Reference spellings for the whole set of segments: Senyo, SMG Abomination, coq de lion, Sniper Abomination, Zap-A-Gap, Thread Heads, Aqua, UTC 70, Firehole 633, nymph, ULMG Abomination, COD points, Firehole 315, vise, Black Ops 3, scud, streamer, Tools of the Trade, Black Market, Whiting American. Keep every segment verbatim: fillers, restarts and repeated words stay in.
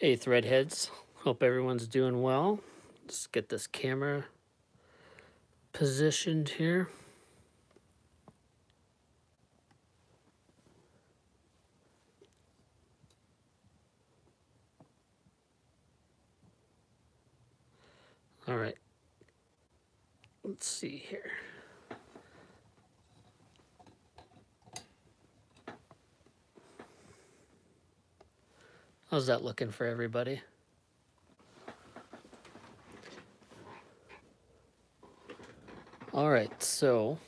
Hey threadheads, hope everyone's doing well. Let's get this camera positioned here. All right, let's see here. How's that looking for everybody? All right, so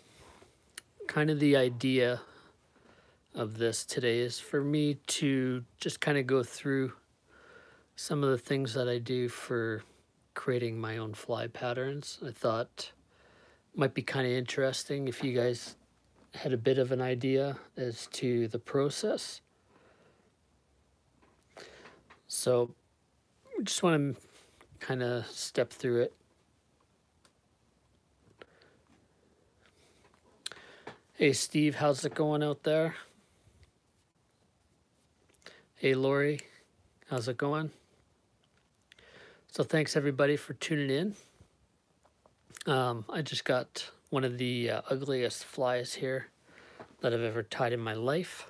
kind of the idea of this today is for me to just kind of go through some of the things that I do for creating my own fly patterns. I thought it might be kind of interesting if you guys had a bit of an idea as to the process. So I just want to kind of step through it. Hey Steve, how's it going out there? Hey Lori, how's it going? So thanks everybody for tuning in. Um, I just got one of the uh, ugliest flies here that I've ever tied in my life.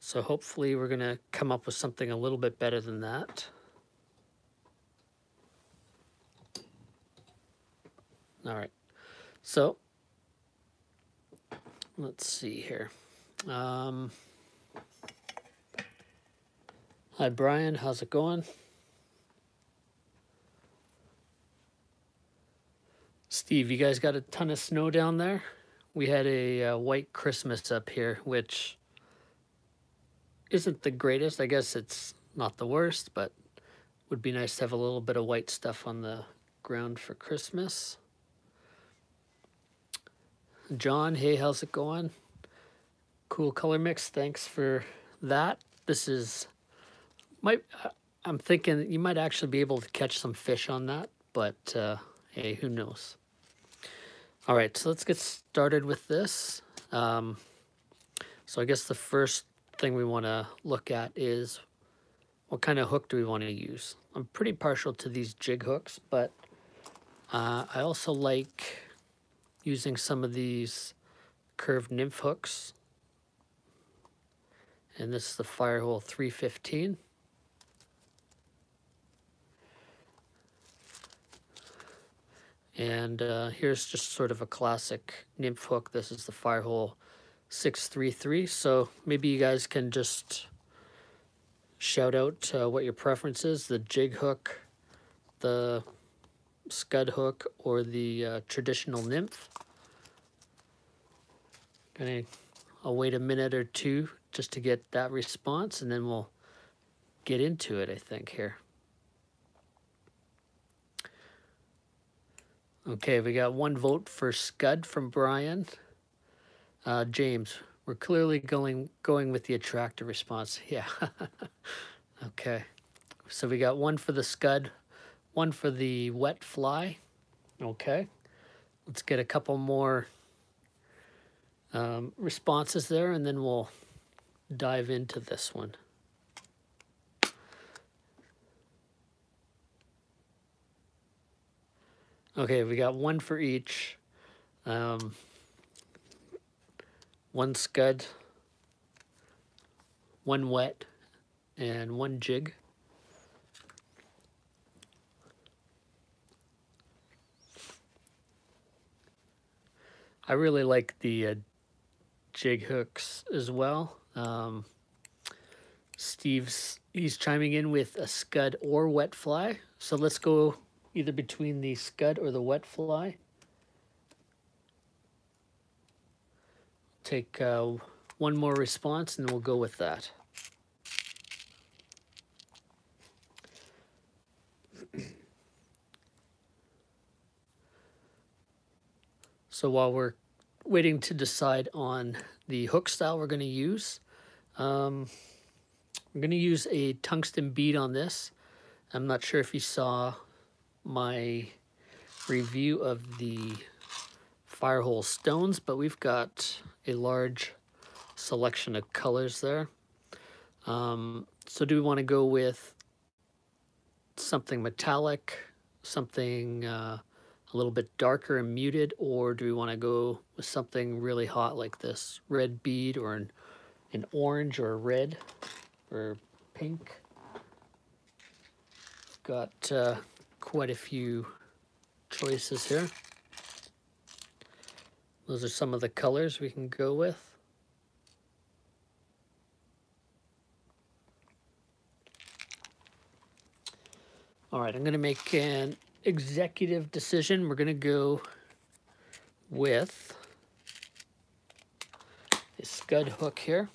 So hopefully we're gonna come up with something a little bit better than that. All right, so let's see here. Um, hi Brian, how's it going? Steve, you guys got a ton of snow down there? We had a uh, white Christmas up here, which isn't the greatest. I guess it's not the worst, but would be nice to have a little bit of white stuff on the ground for Christmas. John, hey, how's it going? Cool color mix, thanks for that. This is, might, I'm thinking you might actually be able to catch some fish on that, but uh, hey, who knows? All right, so let's get started with this. Um, so I guess the first thing we want to look at is what kind of hook do we want to use. I'm pretty partial to these jig hooks, but uh, I also like using some of these curved nymph hooks, and this is the Firehole three fifteen. And uh, here's just sort of a classic nymph hook. This is the Firehole six three three. So maybe you guys can just shout out uh, what your preference is, the jig hook, the scud hook, or the uh, traditional nymph. Okay, I'll wait a minute or two just to get that response, and then we'll get into it, I think, here. Okay, we got one vote for scud from Brian. Uh, James, we're clearly going going with the attractor response. Yeah. Okay. So we got one for the scud, one for the wet fly. Okay. Let's get a couple more um, responses there, and then we'll dive into this one. Okay, we got one for each. Um... One scud, one wet, and one jig. I really like the uh, jig hooks as well. Um, Steve's, he's chiming in with a scud or wet fly. So let's go either between the scud or the wet fly. Take uh, one more response and we'll go with that. So while we're waiting to decide on the hook style we're going to use, um, we're going to use a tungsten bead on this. I'm not sure if you saw my review of the Firehole stones, but we've got a large selection of colors there. Um, so do we want to go with something metallic, something uh, a little bit darker and muted, or do we want to go with something really hot like this red bead, or an, an orange or a red or pink? Got uh, quite a few choices here. Those are some of the colors we can go with. All right, I'm gonna make an executive decision. We're gonna go with a scud hook here.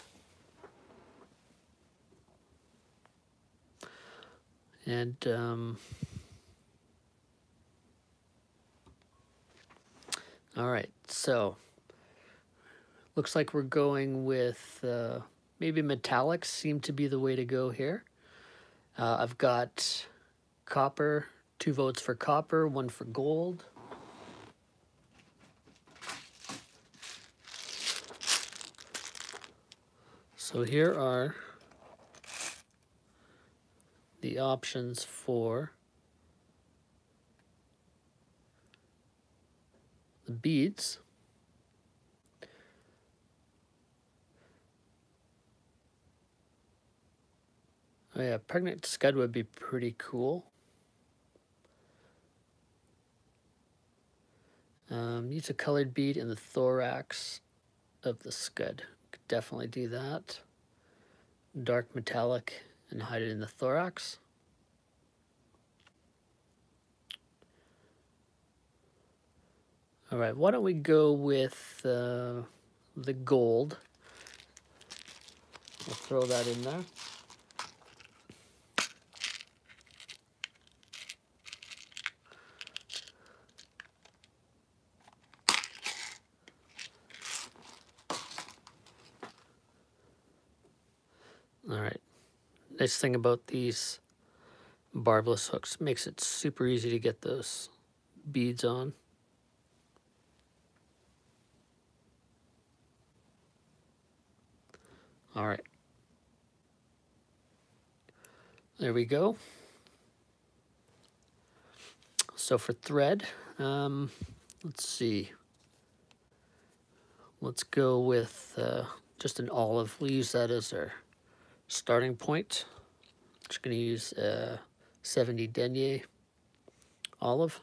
And um, all right, so looks like we're going with uh, maybe metallics seem to be the way to go here. Uh, I've got copper, two votes for copper, one for gold. So here are the options for the beads. Oh yeah, pregnant scud would be pretty cool. Um, use a colored bead in the thorax of the scud. Could definitely do that. Dark metallic and hide it in the thorax. All right, why don't we go with uh, the gold? We'll throw that in there. Nice thing about these barbless hooks, makes it super easy to get those beads on. All right, there we go. So for thread, um, let's see. Let's go with uh, just an olive. We'll use that as our starting point. Just going to use uh, seventy denier olive.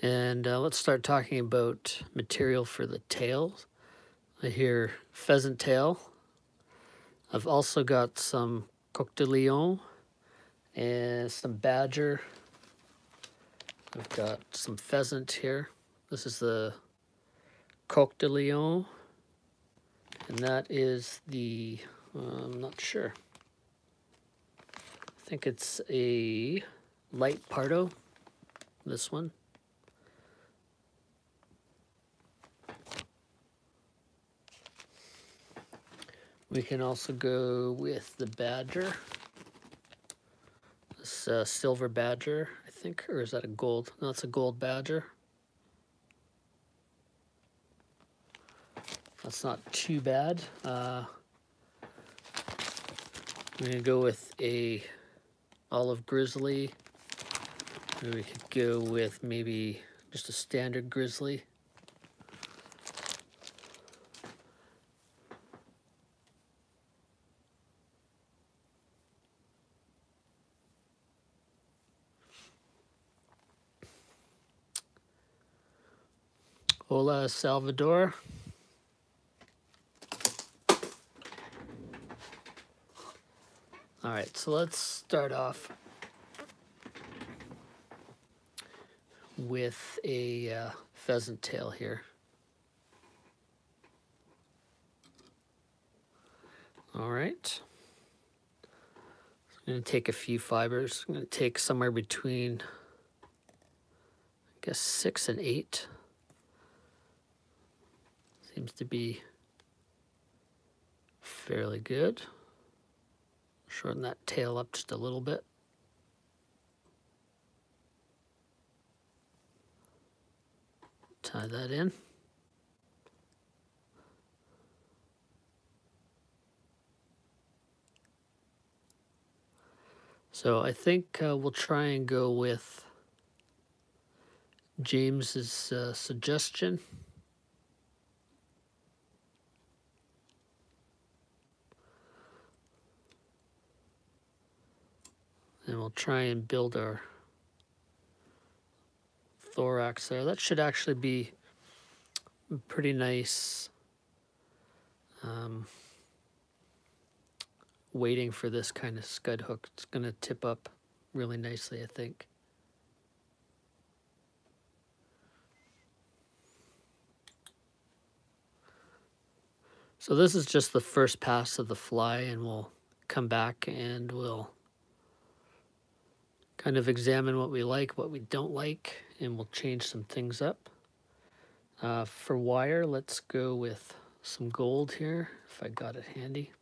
And uh, let's start talking about material for the tails. I hear pheasant tail. I've also got some coq de lion and some badger. I've got some pheasant here. This is the coq de lion, and that is the, uh, I'm not sure. I think it's a light pardo, this one. We can also go with the badger, this uh, silver badger, I think, or is that a gold? No, it's a gold badger. That's not too bad. Uh, I'm gonna go with a olive grizzly. Or we could go with maybe just a standard grizzly. Hola, Salvador. All right, so let's start off with a uh, pheasant tail here. All right, I'm gonna take a few fibers. I'm gonna take somewhere between, I guess, six and eight. Seems to be fairly good. Shorten that tail up just a little bit. Tie that in. So I think uh, we'll try and go with James's uh, suggestion. And we'll try and build our thorax there. That should actually be pretty nice um, waiting for this kind of scud hook. It's going to tip up really nicely, I think. So this is just the first pass of the fly, and we'll come back and we'll kind of examine what we like, what we don't like, and we'll change some things up. Uh, for wire, let's go with some gold here, if I got it handy.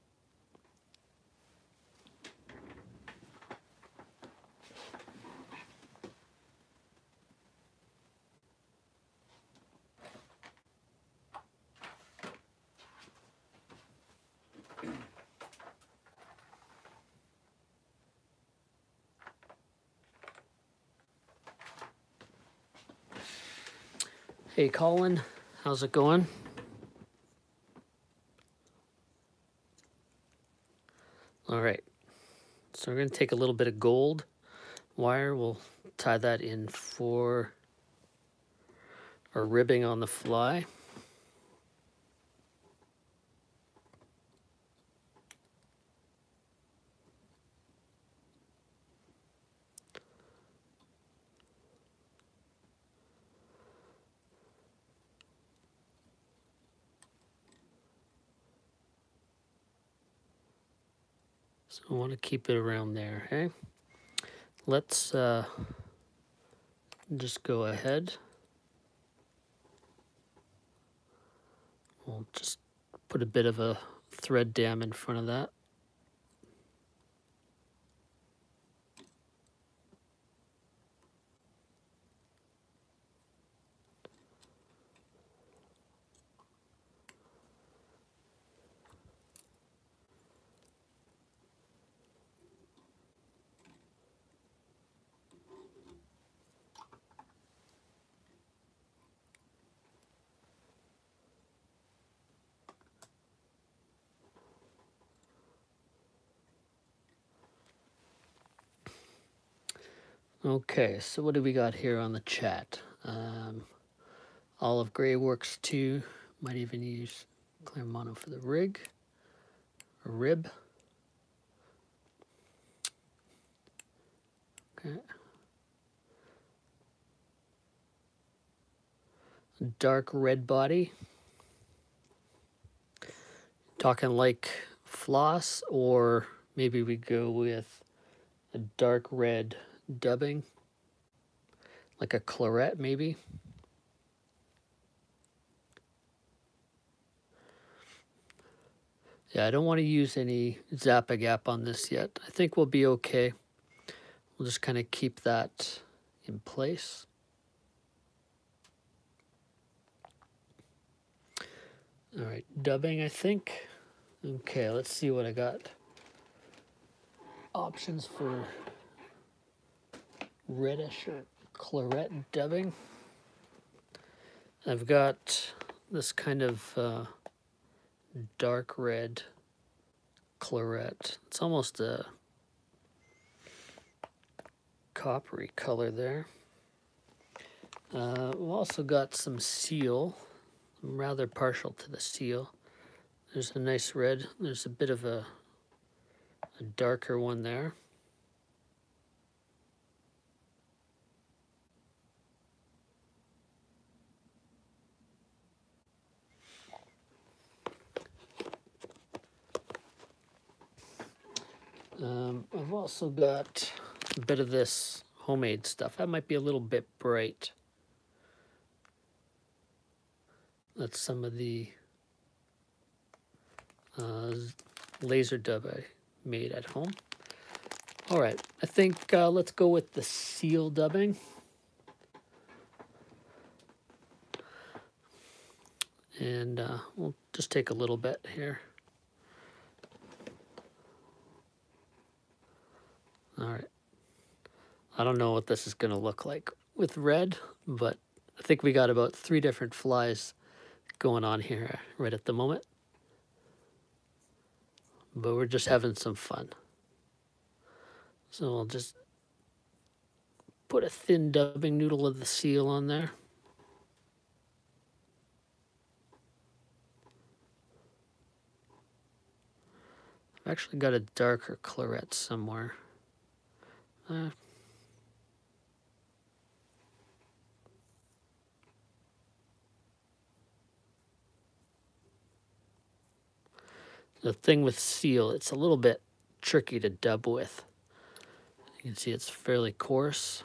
Hey Colin, how's it going? All right, so we're going to take a little bit of gold wire. We'll tie that in for our ribbing on the fly. I want to keep it around there, okay? Let's uh, just go ahead. We'll just put a bit of a thread dam in front of that. Okay, so what do we got here on the chat? Um, Olive Gray works too. Might even use clear mono for the rig, or rib. Okay. Dark red body. Talking like floss, or maybe we go with a dark red dubbing, like a claret maybe. Yeah, I don't want to use any Zap-A-Gap on this yet. I think we'll be okay. We'll just kind of keep that in place. All right, dubbing, I think. Okay, let's see what I got. Options for reddish or claret dubbing. I've got this kind of uh, dark red claret. It's almost a coppery color there. Uh, we've also got some seal. I'm rather partial to the seal. There's a nice red. There's a bit of a, a darker one there. Um, I've also got a bit of this homemade stuff. That might be a little bit bright. That's some of the uh, laser dub I made at home. All right, I think uh, let's go with the seal dubbing. And uh, we'll just take a little bit here. All right. I don't know what this is going to look like with red, but I think we got about three different flies going on here right at the moment. But we're just having some fun. So I'll just put a thin dubbing noodle of the seal on there. I've actually got a darker claret somewhere. Uh, The thing with seal, it's a little bit tricky to dub with. You can see it's fairly coarse.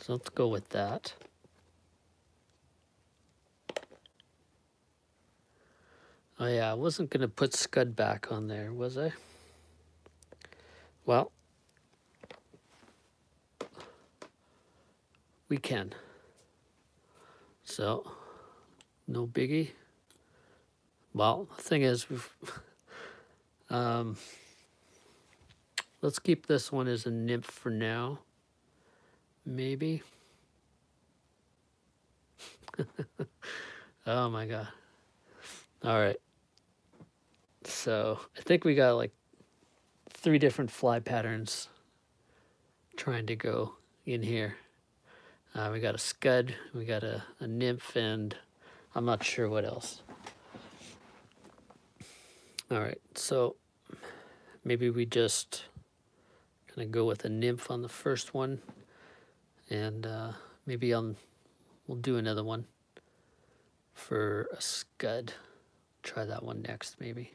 So let's go with that. Oh yeah, I wasn't going to put Scud back on there, was I? Well, we can. So, no biggie. Well, the thing is, we've, um, let's keep this one as a nymph for now. Maybe. Oh my God. All right. So, I think we got like three different fly patterns trying to go in here. Uh, we got a scud, we got a, a nymph, and I'm not sure what else. All right, so maybe we just kind of go with a nymph on the first one, and uh, maybe I'll, we'll do another one for a scud. Try that one next, maybe.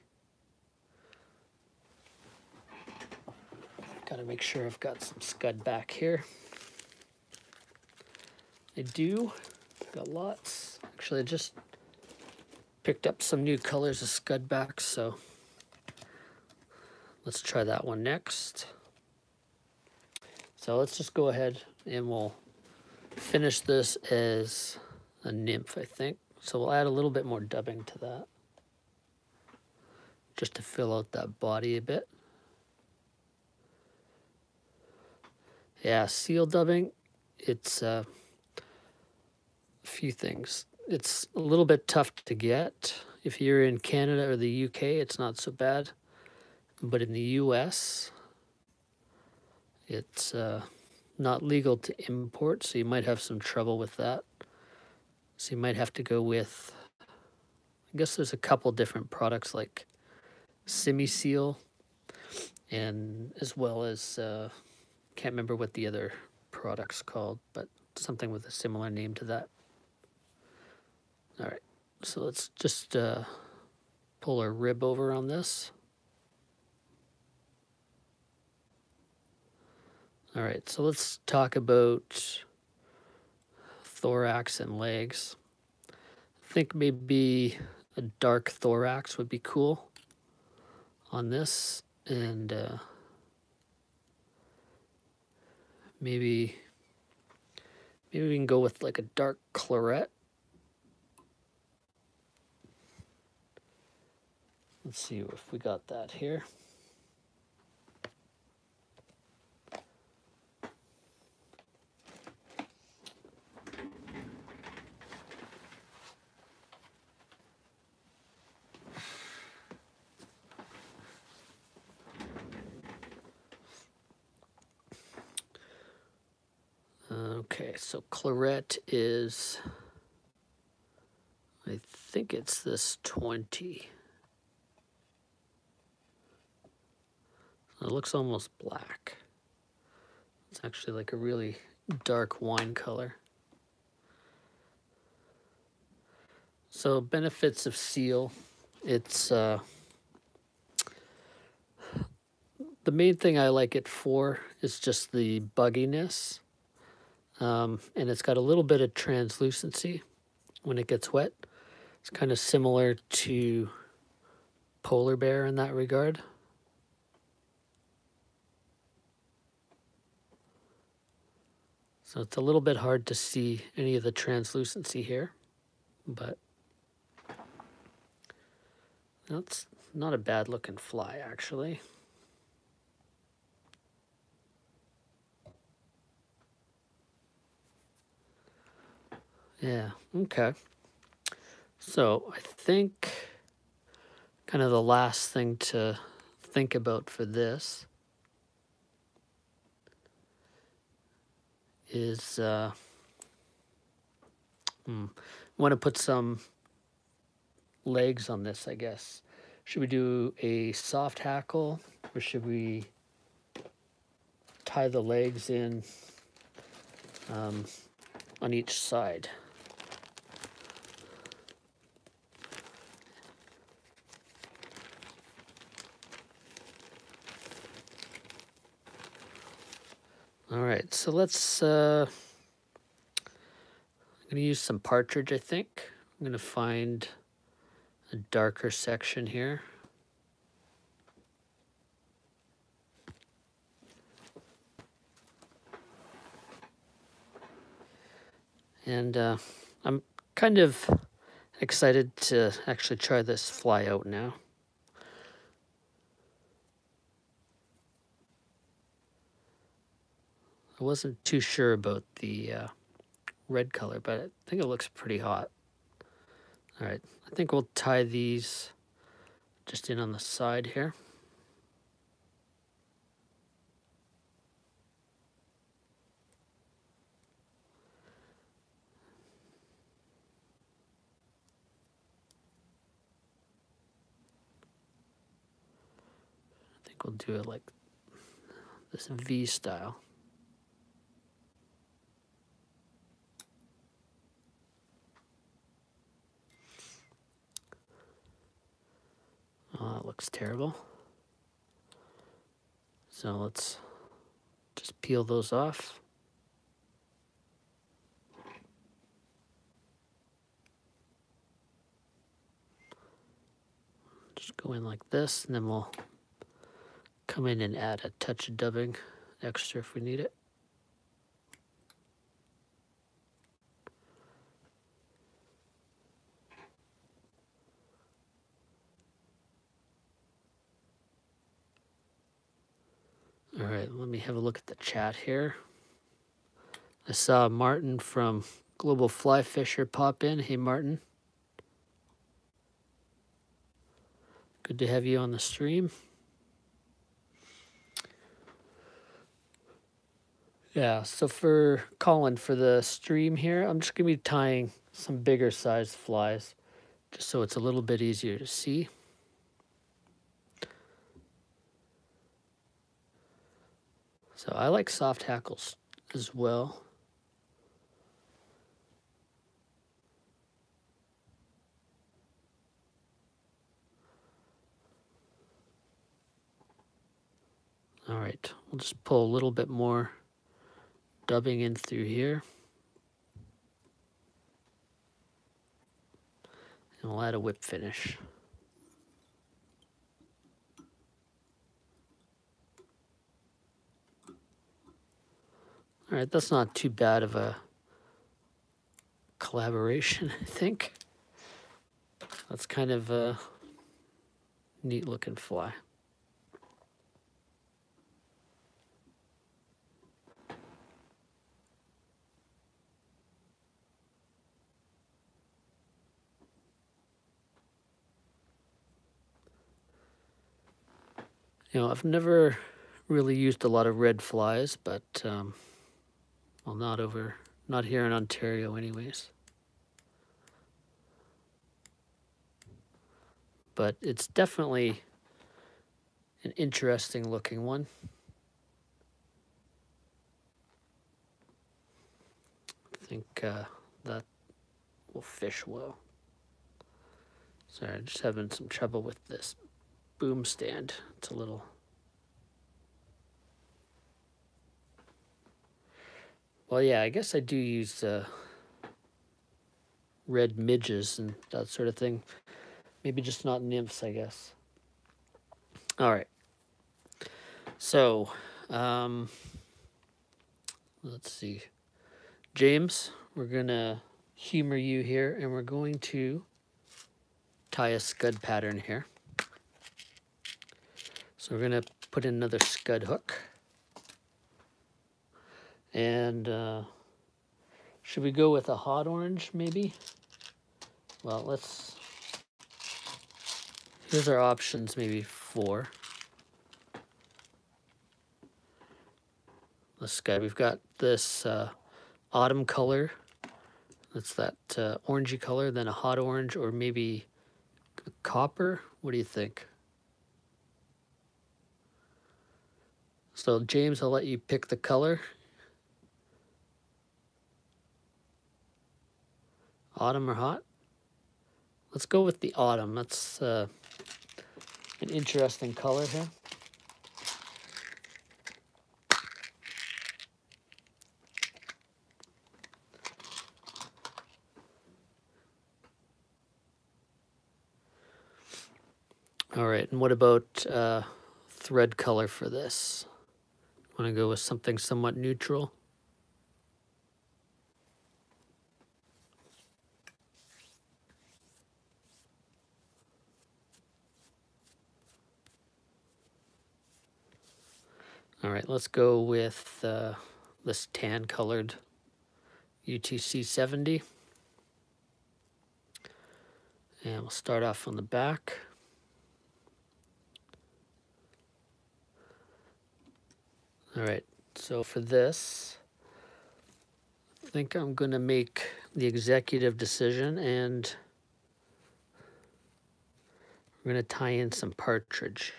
Gotta make sure I've got some scud back here. I do, got lots. Actually, I just picked up some new colors of Scudbacks, so let's try that one next. So let's just go ahead and we'll finish this as a nymph, I think. So we'll add a little bit more dubbing to that, just to fill out that body a bit. Yeah, seal dubbing, it's... Uh, few things. It's a little bit tough to get. If you're in Canada or the U K, it's not so bad. But in the U S, it's uh, not legal to import, so you might have some trouble with that. So you might have to go with, I guess there's a couple different products like Semi-Seal, and as well as, uh, can't remember what the other product's called, but something with a similar name to that. All right, so let's just uh, pull our rib over on this. All right, so let's talk about thorax and legs. I think maybe a dark thorax would be cool on this, and uh, maybe maybe we can go with like a dark claret. Let's see if we got that here. Okay, so claret is, I think it's this twenty. It looks almost black. It's actually like a really dark wine color. So benefits of seal, it's uh, the main thing I like it for is just the bugginess, um, and it's got a little bit of translucency when it gets wet. It's kind of similar to polar bear in that regard. So it's a little bit hard to see any of the translucency here. but that's not a bad looking fly actually. Yeah, okay. So I think kind of the last thing to think about for this is uh, hmm, I want to put some legs on this, I guess. Should we do a soft hackle or should we tie the legs in um, on each side? All right, so let's, uh, I'm gonna use some partridge, I think. I'm gonna find a darker section here. And uh, I'm kind of excited to actually try this fly out now. I wasn't too sure about the uh, red color, but I think it looks pretty hot. All right, I think we'll tie these just in on the side here. I think we'll do it like this V style. Oh, that looks terrible. So let's just peel those off. Just go in like this, and then we'll come in and add a touch of dubbing extra if we need it. All right, let me have a look at the chat here. I saw Martin from Global Fly Fisher pop in. Hey, Martin. Good to have you on the stream. Yeah, so for Colin, for the stream here, I'm just going to be tying some bigger sized flies just so it's a little bit easier to see. So I like soft hackles as well. All right, we'll just pull a little bit more dubbing in through here. And we'll add a whip finish. All right, that's not too bad of a collaboration, I think. That's kind of a neat looking fly. You know, I've never really used a lot of red flies, but um, well, not over, not here in Ontario anyways. But it's definitely an interesting looking one. I think uh, that will fish well. Sorry, I'm just having some trouble with this boom stand. It's a little... Well, yeah, I guess I do use uh, red midges and that sort of thing. Maybe just not nymphs, I guess. All right. So, um, let's see. James, we're going to humor you here, and we're going to tie a scud pattern here. So we're going to put in another scud hook. And uh, should we go with a hot orange maybe? Well, let's, here's our options, maybe four. The sky, we've got this uh, autumn color, that's that uh, orangey color, then a hot orange, or maybe copper. What do you think? So James, I'll let you pick the color. Autumn or hot? Let's go with the autumn. That's uh, an interesting color here. All right, and what about uh, thread color for this? Want to go with something somewhat neutral? All right, let's go with uh, this tan-colored U T C seventy. And we'll start off on the back. All right, so for this, I think I'm gonna make the executive decision, and we're gonna tie in some partridge.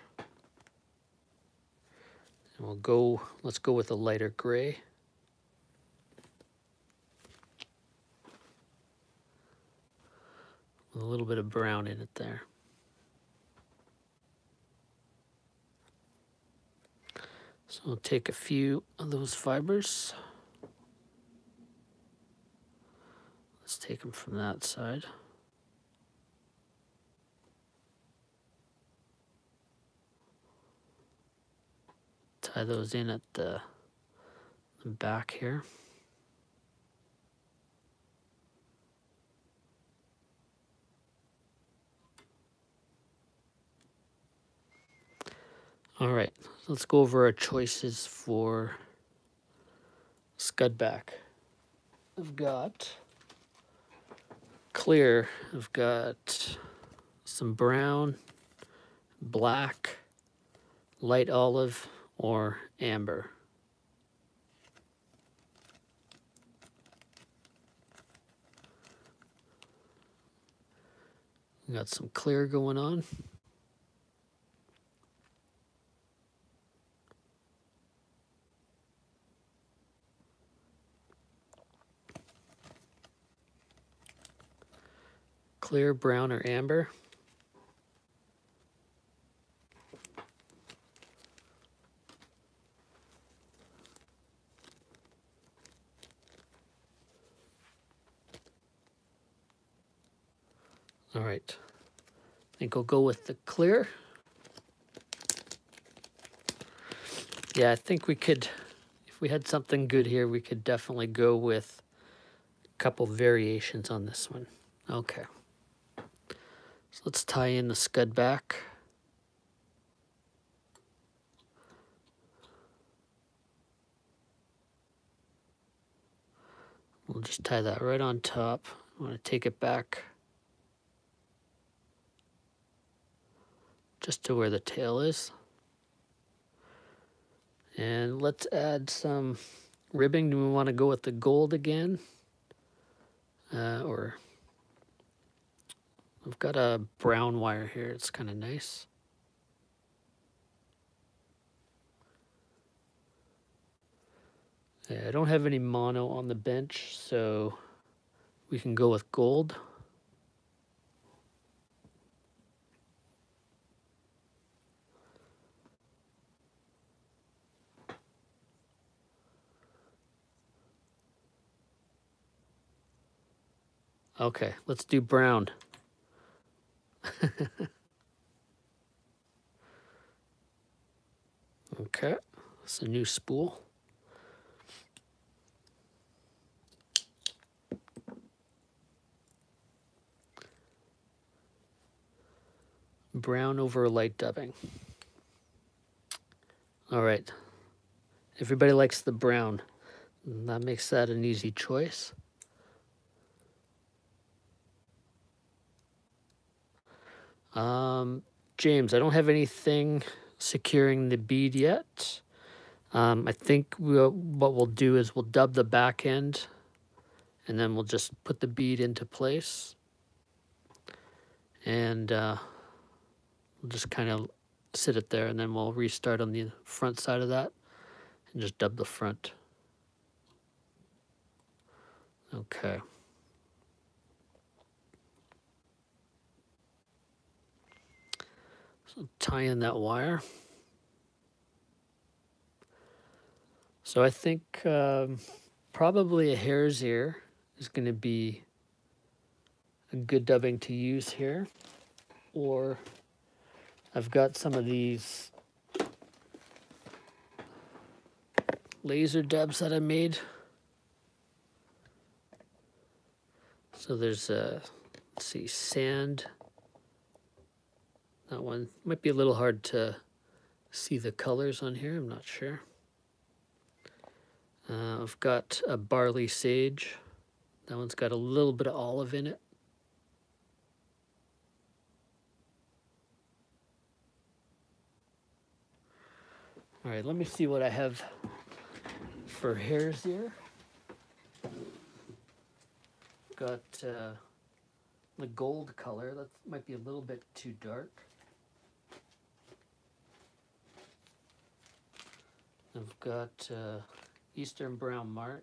And we'll go, let's go with a lighter gray. With a little bit of brown in it there. So we'll take a few of those fibers. Let's take them from that side. Tie those in at the, the back here. All right, so let's go over our choices for scudback. I've got clear, I've got some brown, black, light olive, or amber. We got some clear going on. Clear, brown, or amber. All right, I think we'll go with the clear. Yeah, I think we could, if we had something good here, we could definitely go with a couple variations on this one. Okay. So let's tie in the scud back. We'll just tie that right on top. I want to take it back just to where the tail is. And let's add some ribbing. Do we want to go with the gold again? Uh, or... I've got a brown wire here, it's kind of nice. Yeah, I don't have any mono on the bench, so we can go with gold. Okay, let's do brown. Okay, it's a new spool. brown over a light dubbing. All right, everybody likes the brown. That makes that an easy choice. Um, James, I don't have anything securing the bead yet. Um, I think we'll, what we'll do is we'll dub the back end, and then we'll just put the bead into place. And uh, we'll just kind of sit it there, and then we'll restart on the front side of that and just dub the front. Okay. So tie in that wire. So I think um, probably a hare's ear is going to be a good dubbing to use here. Or I've got some of these laser dubs that I made. So there's a, let's see, sand. That one might be a little hard to see the colors on here. I'm not sure. Uh, I've got a barley sage. That one's got a little bit of olive in it. All right, let me see what I have for hare's ear. Got uh, the gold color. That might be a little bit too dark. I've got uh, Eastern Brown March.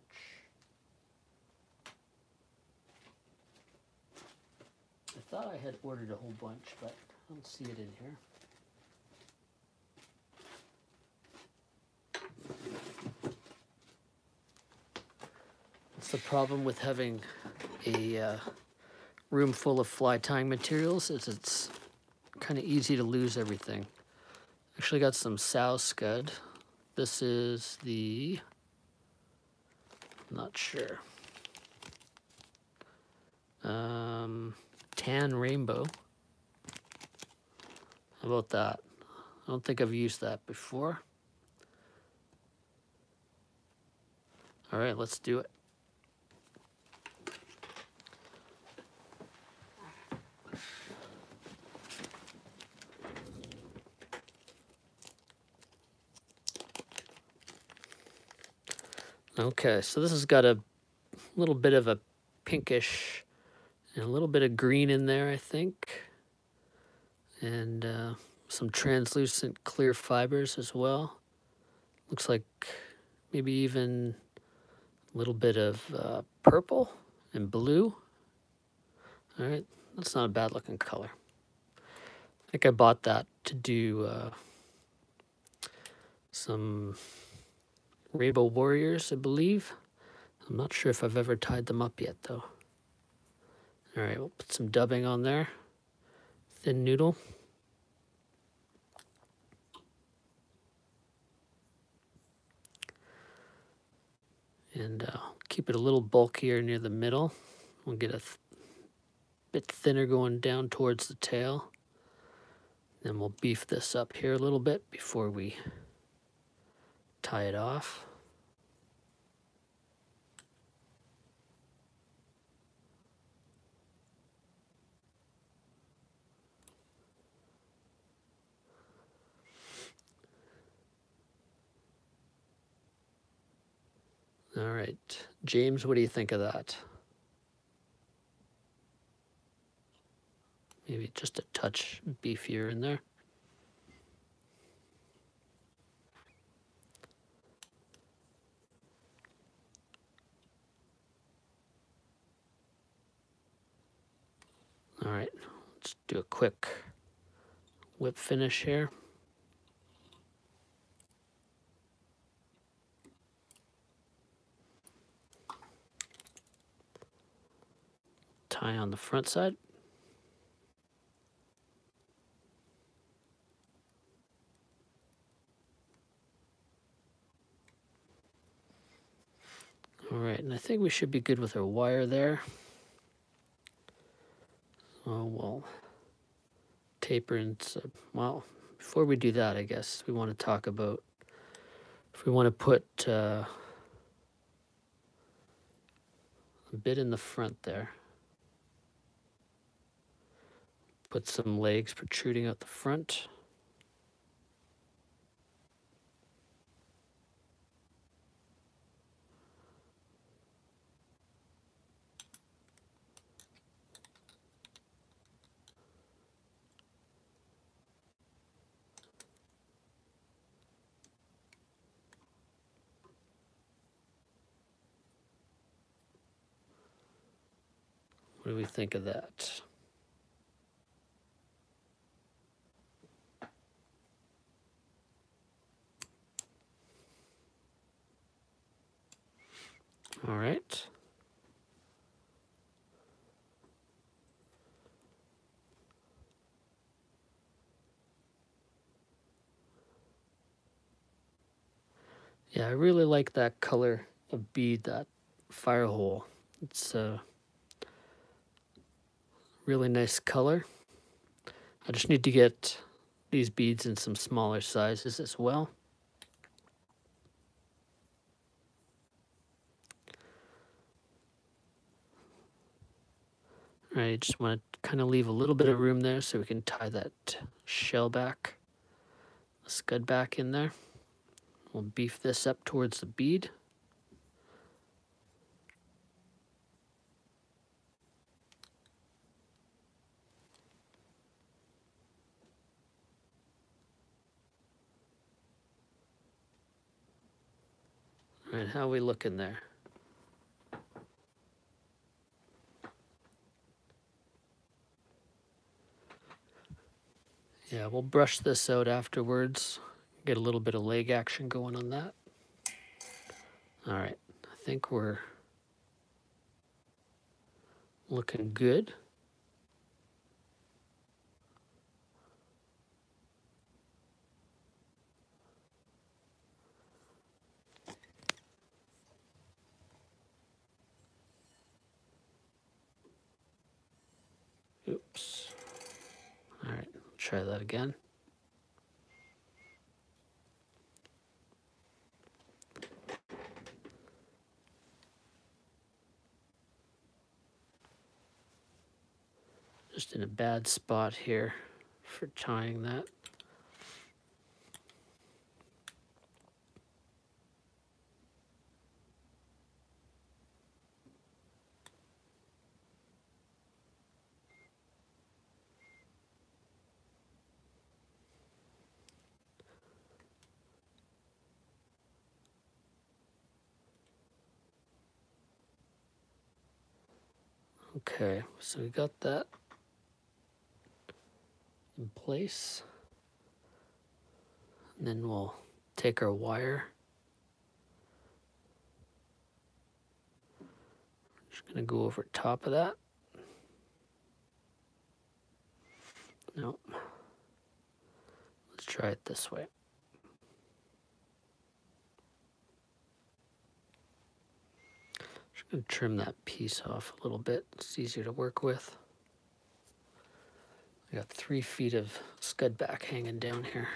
I thought I had ordered a whole bunch, but I don't see it in here. That's the problem with having a uh, room full of fly tying materials is it's kind of easy to lose everything. Actually got some sow scud. This is the, I'm not sure, um, tan rainbow. How about that? I don't think I've used that before. All right, let's do it. Okay, so this has got a little bit of a pinkish and a little bit of green in there, I think. And uh, some translucent clear fibers as well. Looks like maybe even a little bit of uh, purple and blue. All right, that's not a bad looking color. I think I bought that to do uh, some Rainbow Warriors, I believe. I'm not sure if I've ever tied them up yet, though. All right, we'll put some dubbing on there. Thin noodle. And uh, keep it a little bulkier near the middle. We'll get a th bit thinner going down towards the tail. Then we'll beef this up here a little bit before we tie it off. All right, James, what do you think of that? Maybe just a touch beefier in there. All right, let's do a quick whip finish here. Tie on the front side. All right, and I think we should be good with our wire there. So we'll paper and sub. Well, before we do that, I guess we want to talk about if we want to put uh, a bit in the front there. Put some legs protruding out the front. What do we think of that? All right. Yeah, I really like that color of bead, that fire hole. It's uh really nice color. I just need to get these beads in some smaller sizes as well. All right, just want to kind of leave a little bit of room there so we can tie that shell back, the scud back in there. We'll beef this up towards the bead. Alright, how are we looking there? Yeah, we'll brush this out afterwards. Get a little bit of leg action going on that. Alright, I think we're looking good. Oops. All right, try that again. Just in a bad spot here for tying that. Okay, so we got that in place, and then we'll take our wire. Just gonna go over top of that. Nope. Let's try it this way. And trim that piece off a little bit. It's easier to work with. I got three feet of scud back hanging down here.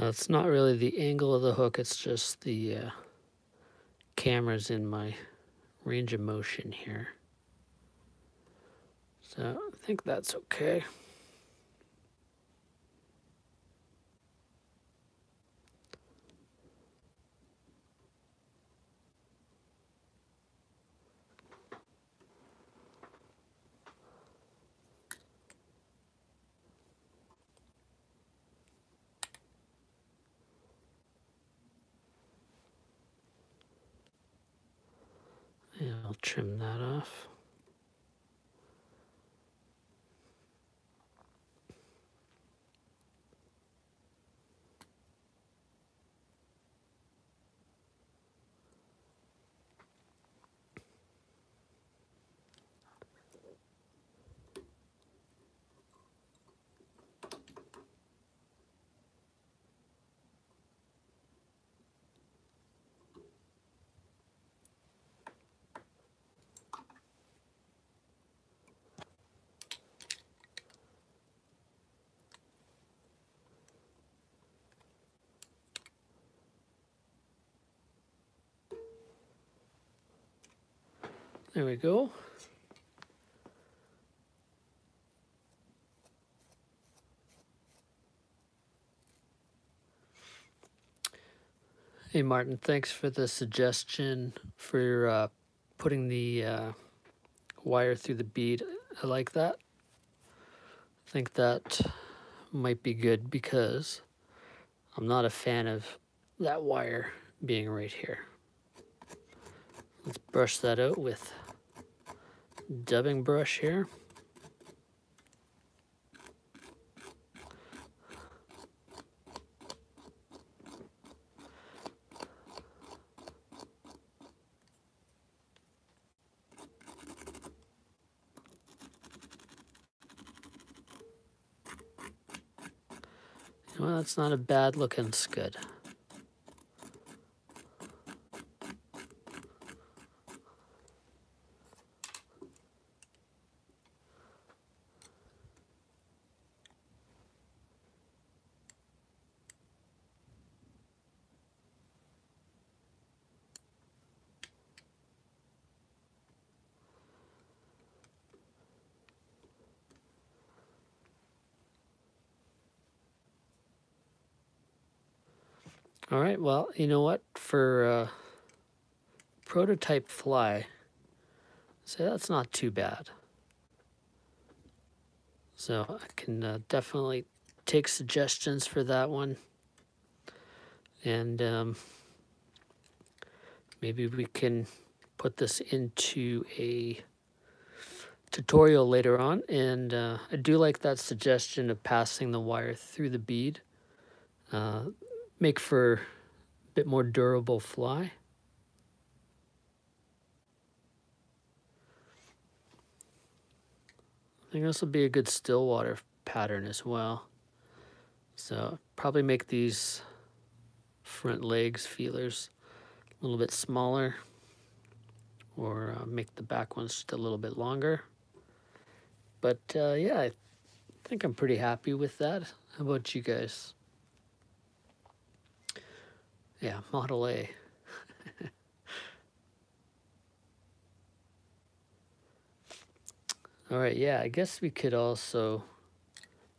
Uh, it's not really the angle of the hook, it's just the uh, camera's in my range of motion here. So I think that's okay. I'll trim that off. There we go. Hey Martin, thanks for the suggestion for uh, putting the uh, wire through the bead. I like that. I think that might be good because I'm not a fan of that wire being right here. Let's brush that out with dubbing brush here. Well, that's not a bad looking scud. All right, well, you know what? For uh, prototype fly, so that's not too bad. So I can uh, definitely take suggestions for that one. And um, maybe we can put this into a tutorial later on. And uh, I do like that suggestion of passing the wire through the bead. Uh, Make for a bit more durable fly. I think this will be a good still water pattern as well. So probably make these front legs feelers a little bit smaller, or uh, make the back ones just a little bit longer. But uh, yeah, I think I'm pretty happy with that. How about you guys? Yeah, Model A. All right, yeah, I guess we could also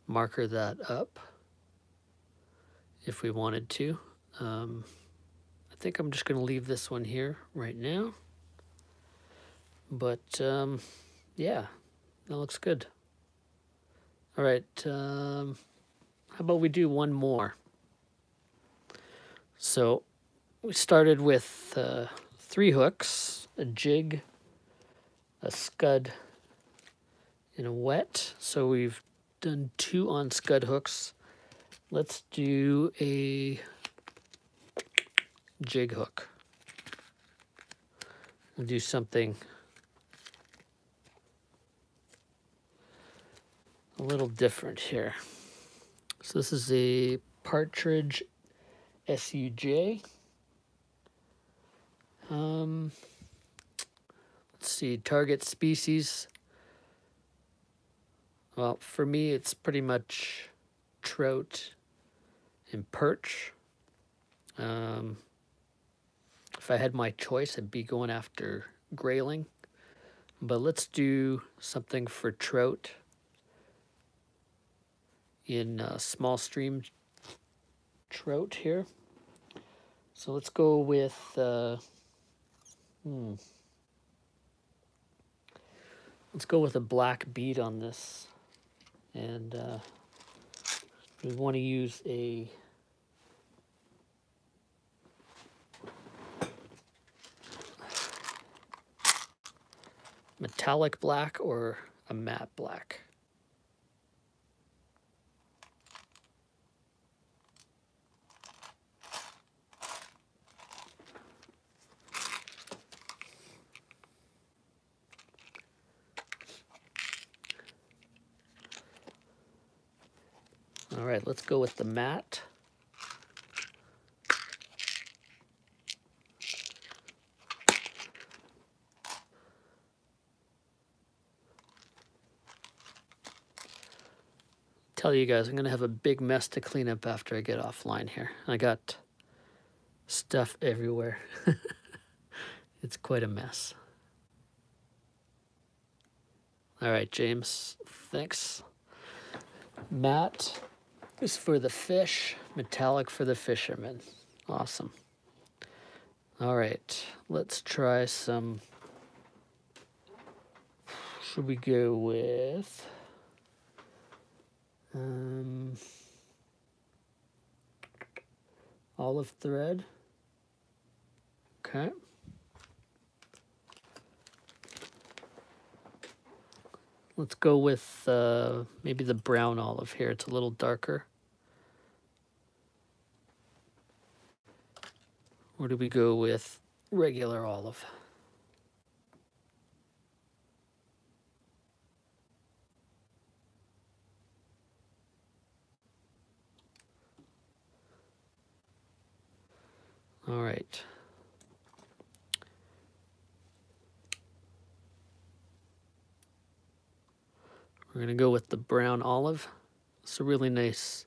marker that up if we wanted to. Um, I think I'm just gonna leave this one here right now. But um, yeah, that looks good. All right, um, how about we do one more? So we started with uh, three hooks, a jig, a scud, and a wet. So we've done two on scud hooks. Let's do a jig hook. We'll do something a little different here. So this is a partridge S U J. Um, let's see, target species. Well, for me, it's pretty much trout and perch. Um, if I had my choice, I'd be going after grayling. But let's do something for trout in uh, small stream trout here. So let's go with uh, hmm. let's go with a black bead on this, and uh, we want to use a metallic black or a matte black. All right, let's go with the matte. Tell you guys, I'm gonna have a big mess to clean up after I get offline here. I got stuff everywhere. It's quite a mess. All right, James, thanks. Matt is for the fish, metallic for the fisherman. Awesome. All right, let's try some. Should we go with? Um, olive thread. Okay. Let's go with uh, maybe the brown olive here. It's a little darker. Or do we go with regular olive? All right. We're gonna go with the brown olive. It's a really nice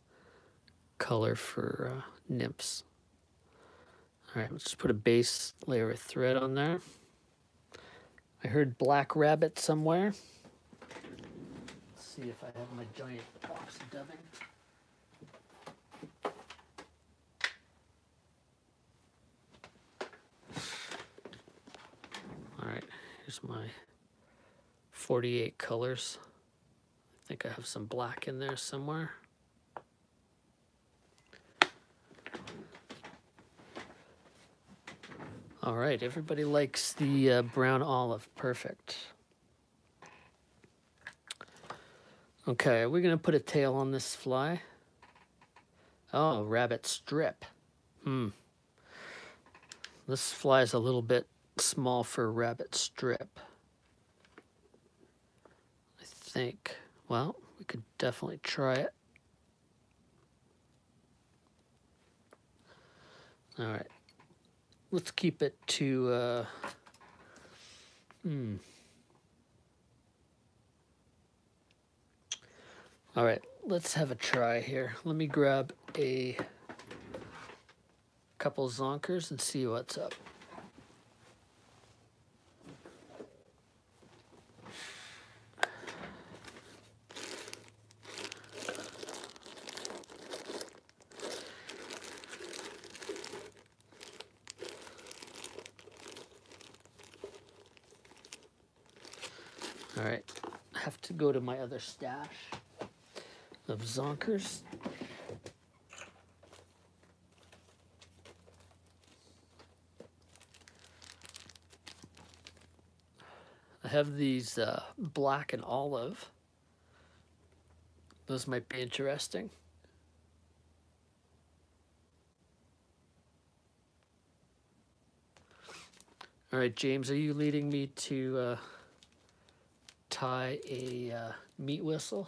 color for uh, nymphs. All right, let's just put a base layer of thread on there. I heard black rabbit somewhere. Let's see if I have my giant box dubbing. All right, here's my forty-eight colors. I think I have some black in there somewhere. All right, everybody likes the uh, brown olive, perfect. Okay, are we gonna put a tail on this fly? Oh, rabbit strip. Hmm. This fly is a little bit small for rabbit strip, I think. Well, we could definitely try it. All right, let's keep it to, uh, hmm. All right, let's have a try here. Let me grab a couple zonkers and see what's up. Go to my other stash of zonkers. I have these uh, black and olive. Those might be interesting. All right, James, are you leading me to uh, tie a uh, meat whistle?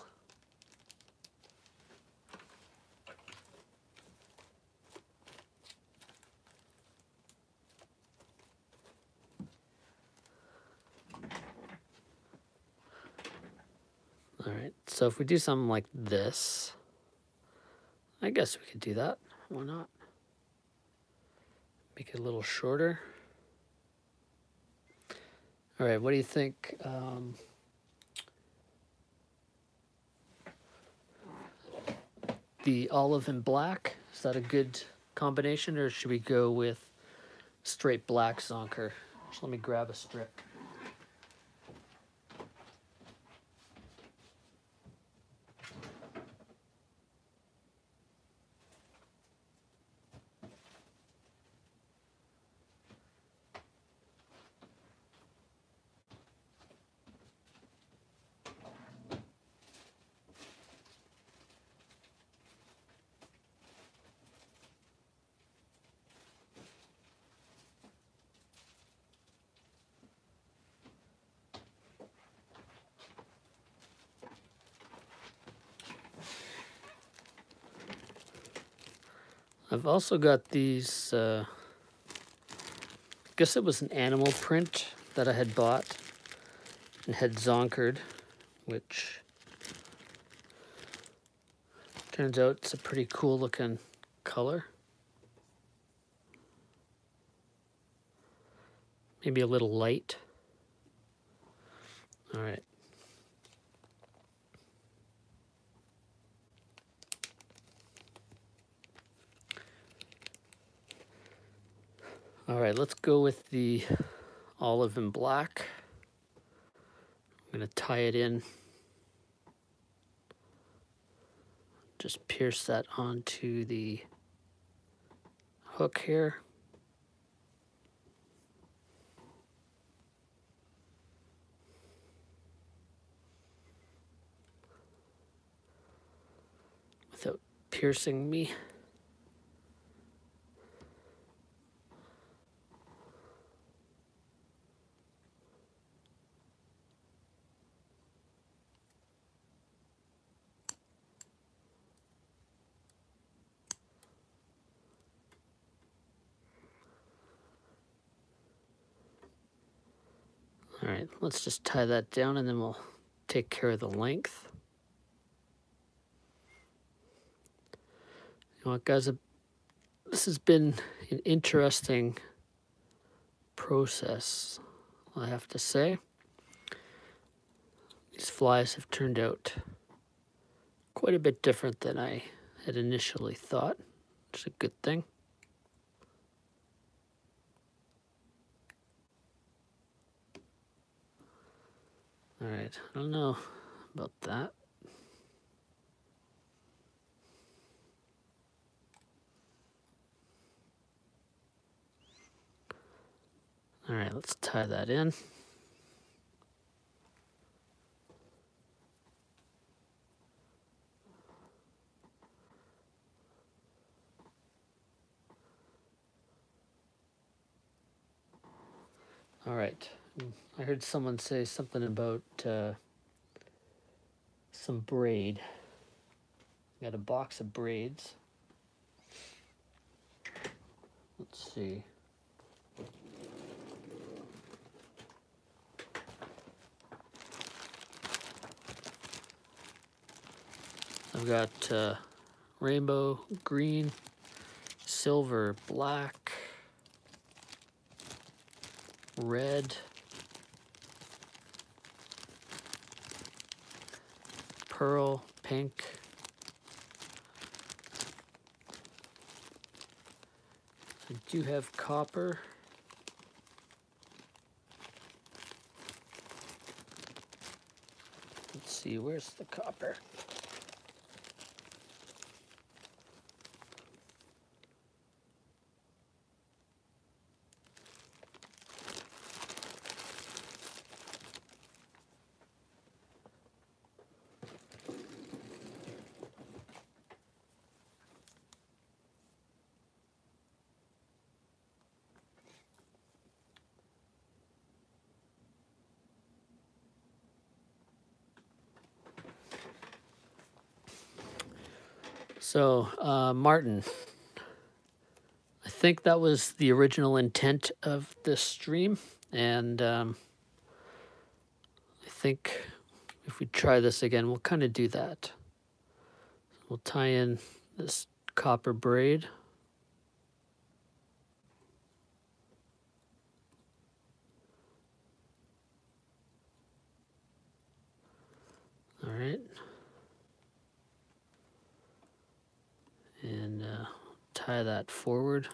All right, so if we do something like this, I guess we could do that. Why not? Make it a little shorter. All right, what do you think? Um, The olive and black, is that a good combination, or should we go with straight black zonker? Just let me grab a strip. I've also got these, uh, I guess it was an animal print that I had bought and had zonkered, which turns out it's a pretty cool looking color. Maybe a little light. All right. All right, let's go with the olive and black. I'm gonna tie it in. Just pierce that onto the hook here. Without piercing me. All right, let's just tie that down and then we'll take care of the length. You know what, guys, this has been an interesting process, I have to say. These flies have turned out quite a bit different than I had initially thought, which is a good thing. All right, I don't know about that. All right, let's tie that in. All right. I heard someone say something about uh, some braid. Got a box of braids. Let's see. I've got uh, rainbow, green, silver, black, red, pearl, pink, I do have copper, let's see, where's the copper? So, uh, Martin, I think that was the original intent of this stream, and um, I think if we try this again, we'll kind of do that. We'll tie in this copper braid. All right. And uh, tie that forward.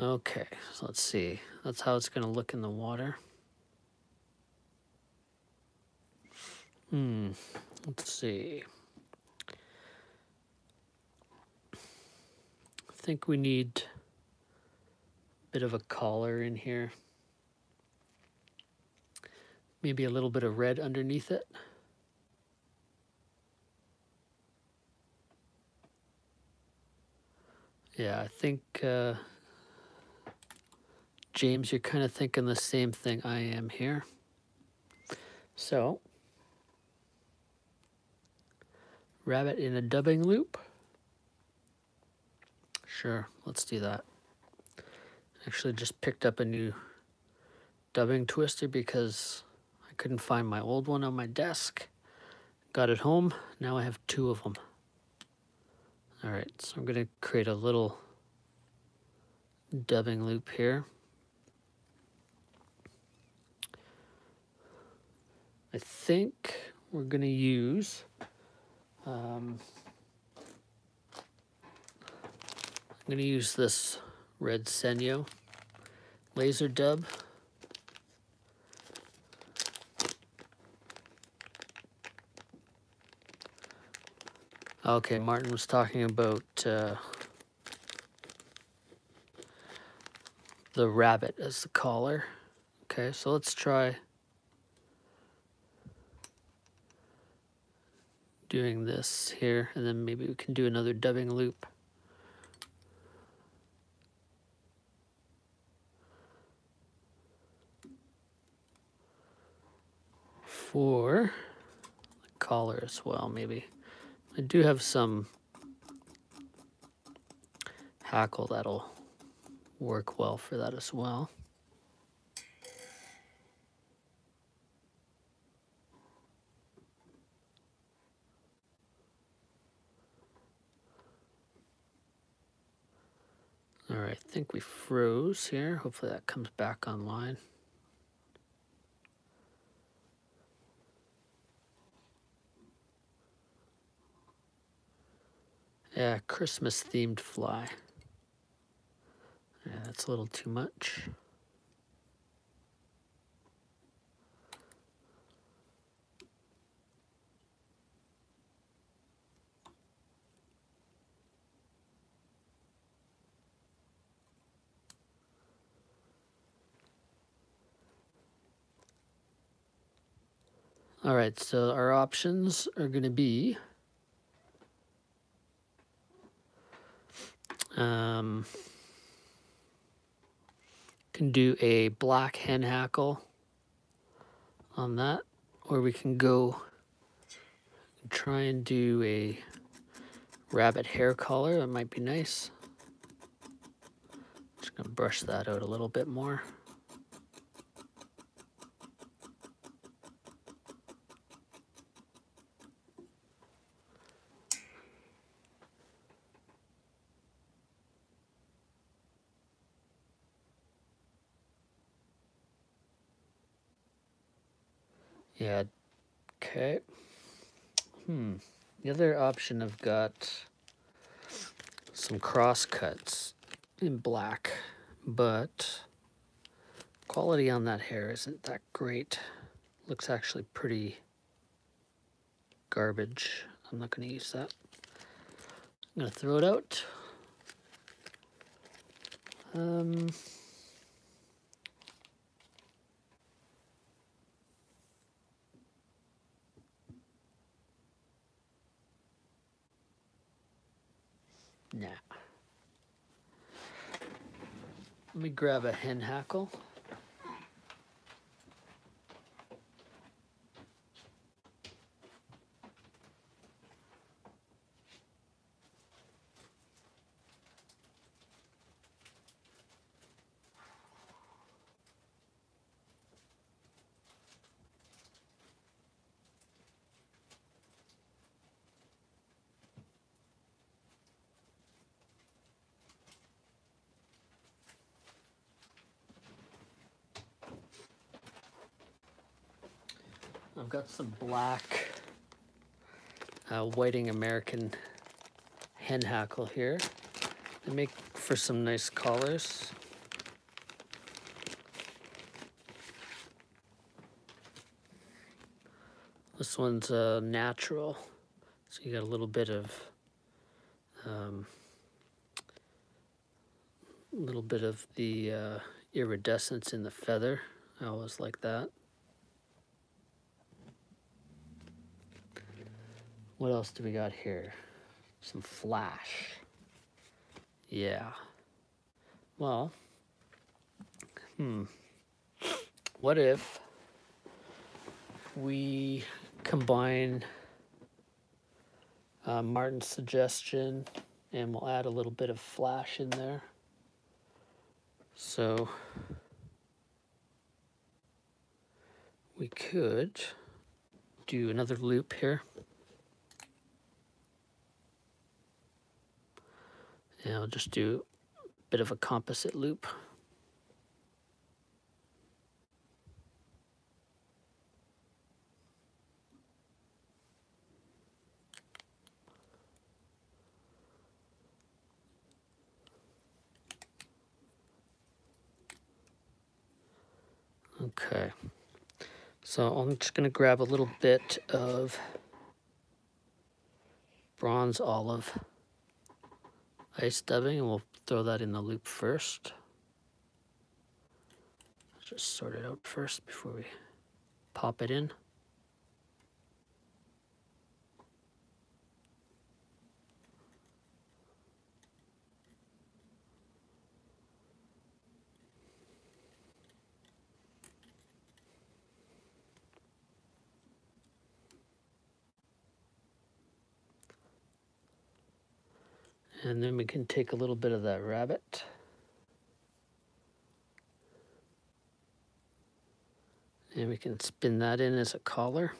Okay, so let's see. That's how it's going to look in the water. Hmm, let's see. I think we need a bit of a collar in here. Maybe a little bit of red underneath it. Yeah, I think, uh, James, you're kind of thinking the same thing I am here. So, rabbit in a dubbing loop. Sure, let's do that. Actually just picked up a new dubbing twister because I couldn't find my old one on my desk. Got it home, now I have two of them. All right, so I'm gonna create a little dubbing loop here. I think we're gonna use, um, I'm gonna use this red Senyo laser dub. Okay, Martin was talking about uh, the rabbit as the collar. Okay, so let's try doing this here, and then maybe we can do another dubbing loop. For the collar as well, maybe. I do have some hackle that'll work well for that as well. All right, I think we froze here. Hopefully that comes back online. Yeah, Christmas-themed fly. Yeah, that's a little too much. All right, so our options are going to be Um, can do a black hen hackle on that, or we can go and try and do a rabbit hair collar. That might be nice. Just gonna brush that out a little bit more. Yeah, okay. Hmm. The other option, I've got some cross cuts in black, but quality on that hair isn't that great. Looks actually pretty garbage. I'm not gonna use that. I'm gonna throw it out. Um. Nah. Let me grab a hen hackle. I've got some black uh, Whiting American hen hackle here. They make for some nice collars. This one's uh, natural, so you got a little bit of um, little bit of the uh, iridescence in the feather. I always like that. What else do we got here? Some flash. Yeah. Well, hmm. What if we combine uh, Martin's suggestion and we'll add a little bit of flash in there? So we could do another loop here. And I'll just do a bit of a composite loop. Okay, so I'm just going to grab a little bit of bronze olive ice dubbing, and we'll throw that in the loop first. Let's just sort it out first before we pop it in. And then we can take a little bit of that rabbit and we can spin that in as a collar.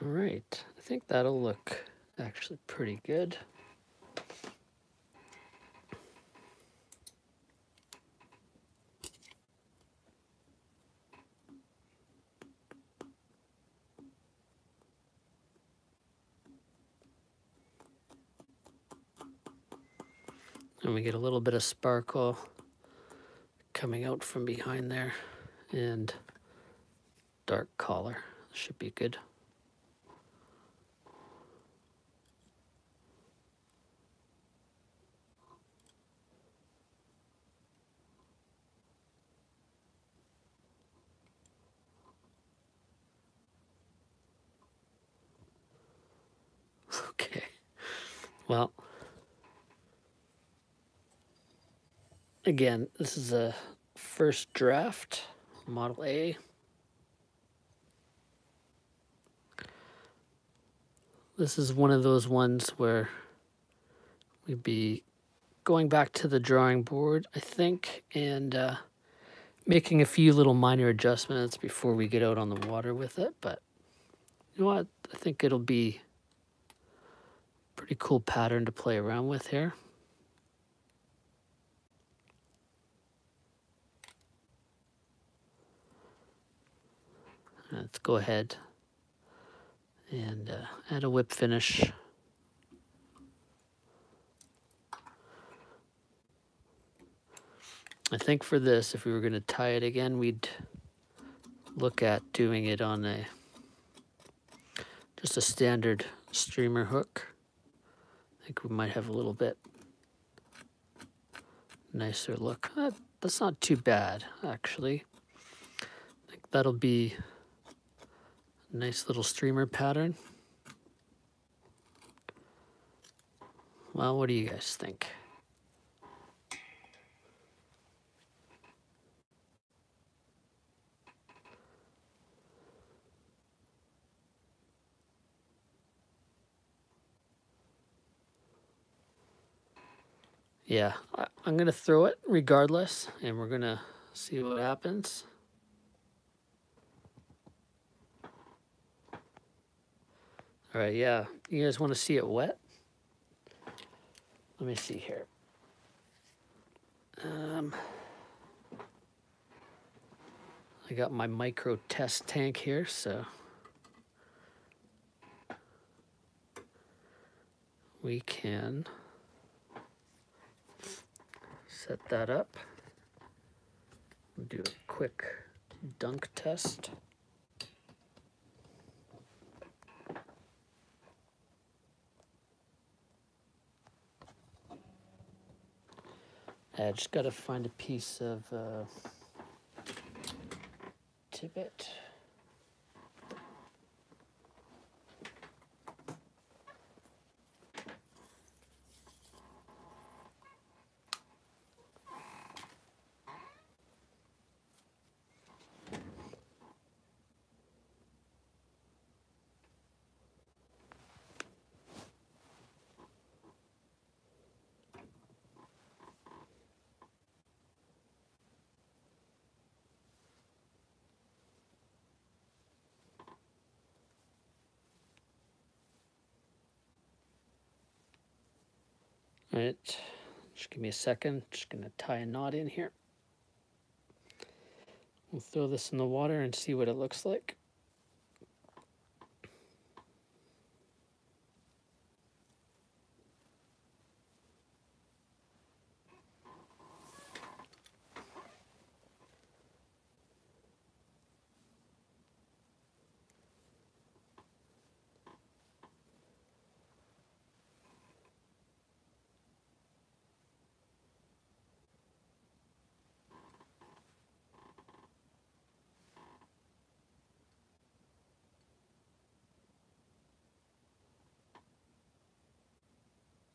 All right, I think that'll look actually pretty good. And we get a little bit of sparkle coming out from behind there, and dark collar should be good. Well, again, this is a first draft, Model A. This is one of those ones where we'd be going back to the drawing board, I think, and uh, making a few little minor adjustments before we get out on the water with it. But you know what? I think it'll be pretty cool pattern to play around with here. Let's go ahead and uh, add a whip finish. I think for this, if we were going to tie it again, we'd look at doing it on a just a standard streamer hook. I think we might have a little bit nicer look. That, that's not too bad, actually. I think that'll be a nice little streamer pattern. Well, what do you guys think? Yeah, I'm going to throw it regardless, and we're going to see what happens. All right, yeah. You guys want to see it wet? Let me see here. Um, I got my micro test tank here, so we can set that up. Do a quick dunk test. I just gotta find a piece of uh, tippet. All right, just give me a second. Just gonna tie a knot in here. We'll throw this in the water and see what it looks like.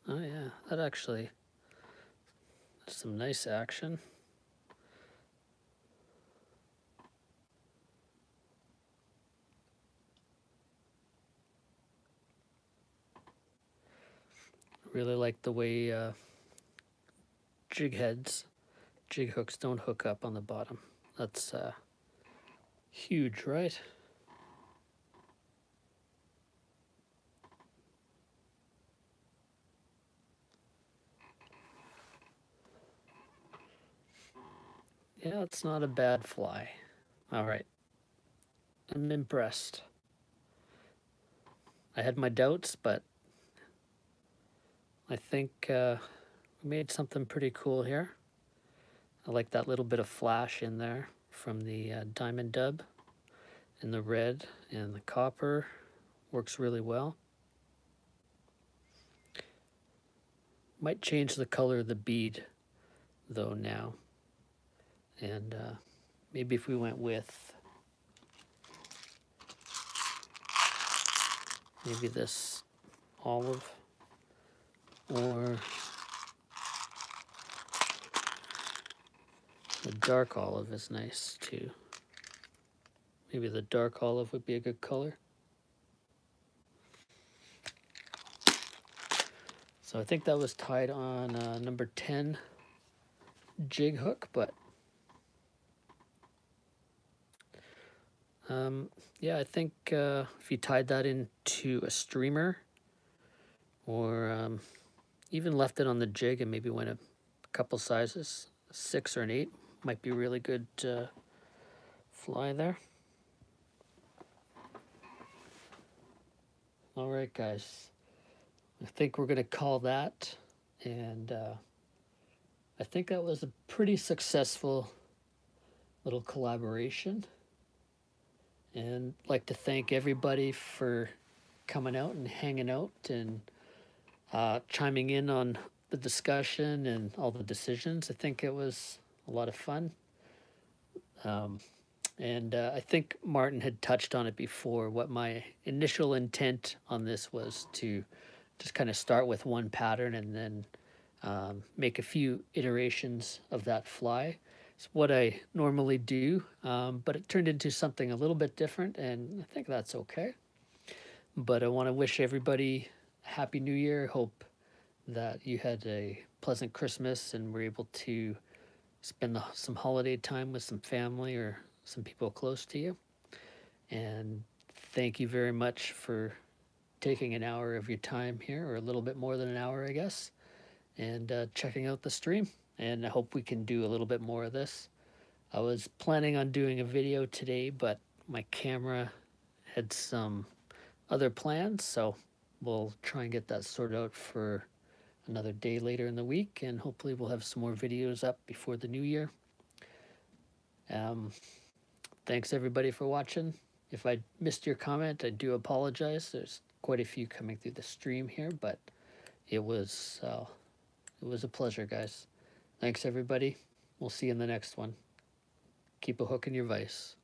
Oh yeah, that actually has some nice action. Really like the way uh, jig heads, jig hooks don't hook up on the bottom. That's uh, huge, right? Yeah, it's not a bad fly. All right, I'm impressed. I had my doubts, but I think uh, we made something pretty cool here. I like that little bit of flash in there from the uh, diamond dub, and the red and the copper works really well. Might change the color of the bead though now. And uh, maybe if we went with maybe this olive or the dark olive is nice too. Maybe the dark olive would be a good color. So I think that was tied on uh, number ten jig hook, but Um, yeah, I think uh, if you tied that into a streamer or um, even left it on the jig and maybe went a couple sizes, a six or an eight, might be a really good uh, fly there. All right, guys, I think we're going to call that. And uh, I think that was a pretty successful little collaboration. And I'd like to thank everybody for coming out and hanging out and uh, chiming in on the discussion and all the decisions. I think it was a lot of fun. Um, and uh, I think Martin had touched on it before. What my initial intent on this was to just kind of start with one pattern and then um, make a few iterations of that fly. It's what I normally do, um, but it turned into something a little bit different, and I think that's okay. But I want to wish everybody a Happy New Year. Hope that you had a pleasant Christmas and were able to spend the, some holiday time with some family or some people close to you. And thank you very much for taking an hour of your time here, or a little bit more than an hour, I guess. and uh, checking out the stream. And I hope we can do a little bit more of this. I was planning on doing a video today, but my camera had some other plans, so we'll try and get that sorted out for another day later in the week, and hopefully we'll have some more videos up before the new year. Um, thanks everybody for watching. If I missed your comment, I do apologize. There's quite a few coming through the stream here, but it was, uh, it was a pleasure, guys. Thanks everybody. We'll see you in the next one. Keep a hook in your vise.